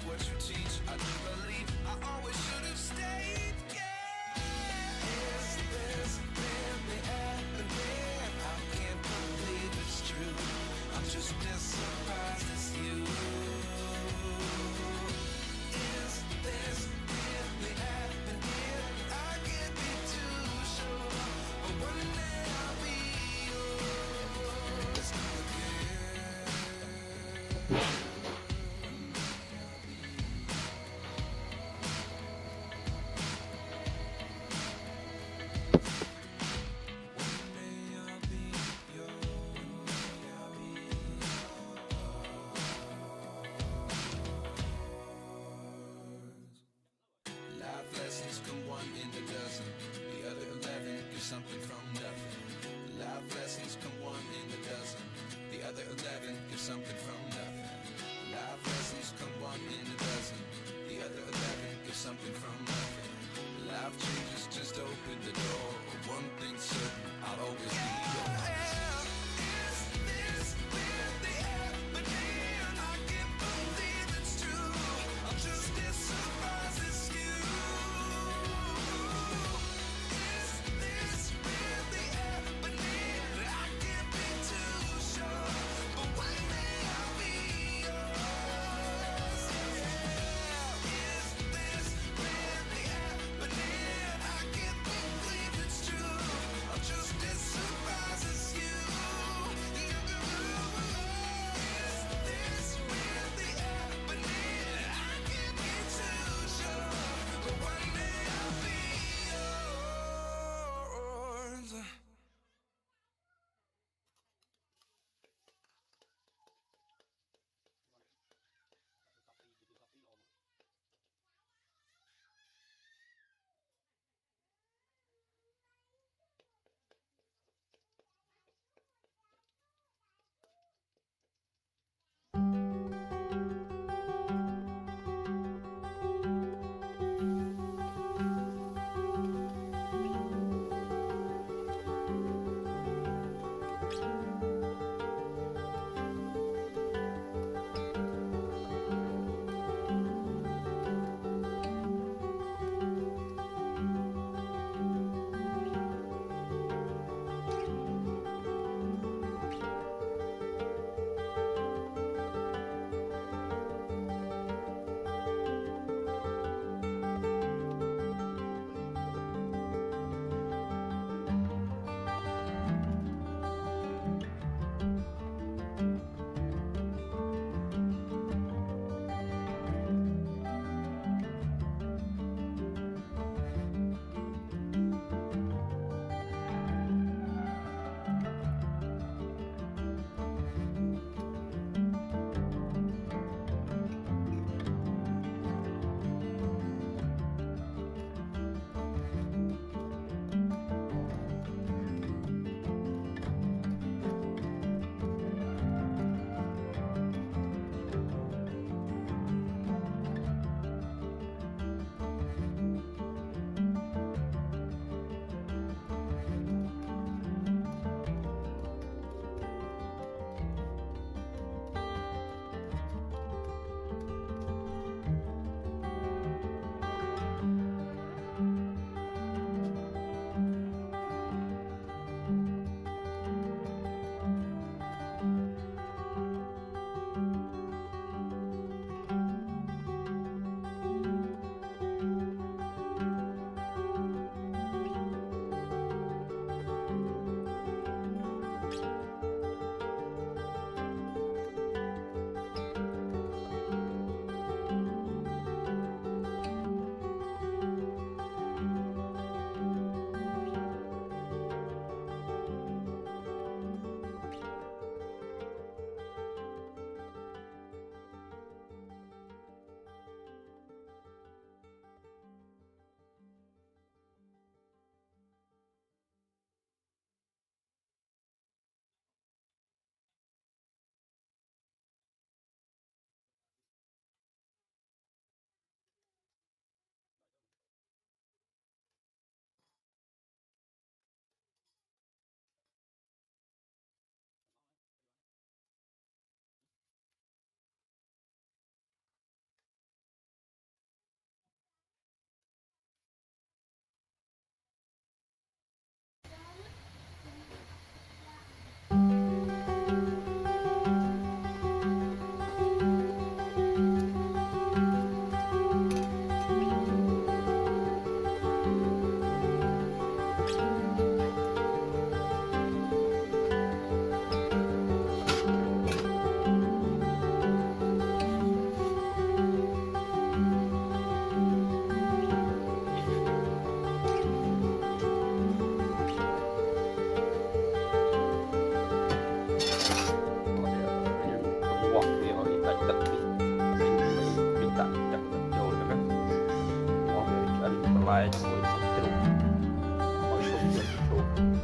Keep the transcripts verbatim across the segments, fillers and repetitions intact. Eat what you teach, I do believe I always should have stayed, yeah. Is this really happening? I can't believe it's true. I'm just as surprised as you. Is this really happening? I can't be too sure, but one day I'll be yours again. Something from nothing. Life lessons come one in a dozen. The other eleven give something from nothing. Life lessons come one in a dozen. The other eleven give something from nothing. Life changes, just open the door. But one thing's certain, I'll always be yours. Surprise. mai chúng tôi sẽ trộn mọi công việc trộn.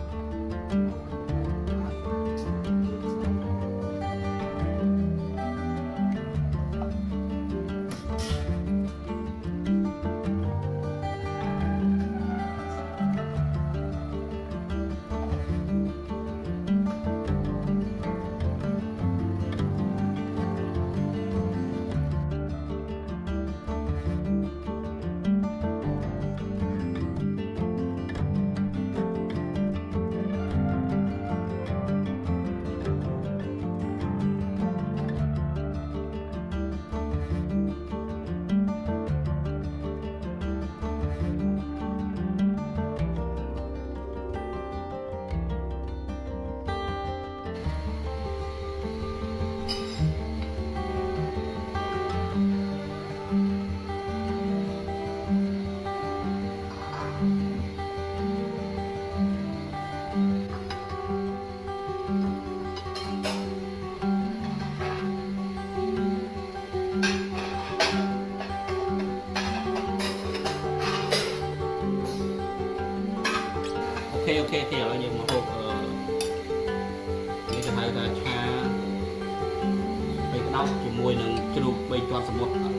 Ok ok thì ở những một hộp cái thứ hai là cha bị đau thì mùi nương chua bị toàn sầm uất.